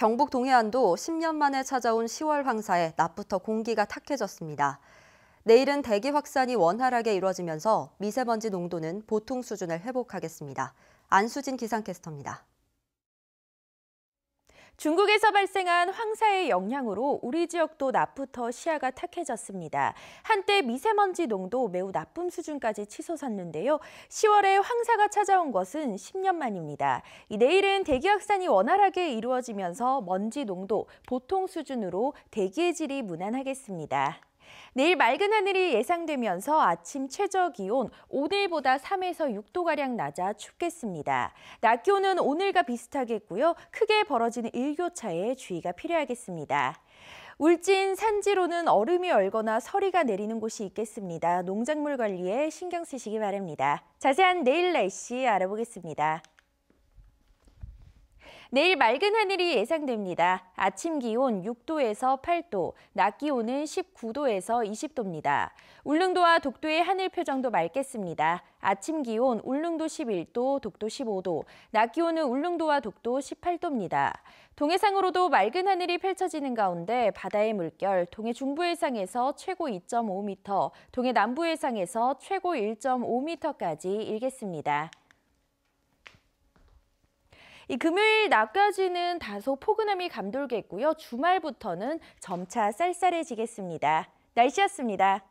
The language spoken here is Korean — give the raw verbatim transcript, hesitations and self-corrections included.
경북 동해안도 십 년 만에 찾아온 시월 황사에 낮부터 공기가 탁해졌습니다. 내일은 대기 확산이 원활하게 이루어지면서 미세먼지 농도는 보통 수준을 회복하겠습니다. 안수진 기상캐스터입니다. 중국에서 발생한 황사의 영향으로 우리 지역도 낮부터 시야가 탁해졌습니다. 한때 미세먼지 농도 매우 나쁨 수준까지 치솟았는데요. 시월에 황사가 찾아온 것은 십 년 만입니다. 내일은 대기 확산이 원활하게 이루어지면서 먼지 농도 보통 수준으로 대기의 질이 무난하겠습니다. 내일 맑은 하늘이 예상되면서 아침 최저 기온 오늘보다 삼에서 육 도가량 낮아 춥겠습니다. 낮 기온은 오늘과 비슷하겠고요. 크게 벌어지는 일교차에 주의가 필요하겠습니다. 울진 산지로는 얼음이 얼거나 서리가 내리는 곳이 있겠습니다. 농작물 관리에 신경 쓰시기 바랍니다. 자세한 내일 날씨 알아보겠습니다. 내일 맑은 하늘이 예상됩니다. 아침 기온 육 도에서 팔 도, 낮 기온은 십구 도에서 이십 도입니다. 울릉도와 독도의 하늘 표정도 맑겠습니다. 아침 기온 울릉도 십일 도, 독도 십오 도, 낮 기온은 울릉도와 독도 십팔 도입니다. 동해상으로도 맑은 하늘이 펼쳐지는 가운데 바다의 물결, 동해 중부 해상에서 최고 이 점 오 미터, 동해 남부 해상에서 최고 일 점 오 미터까지 일겠습니다. 이 금요일 낮까지는 다소 포근함이 감돌겠고요. 주말부터는 점차 쌀쌀해지겠습니다. 날씨였습니다.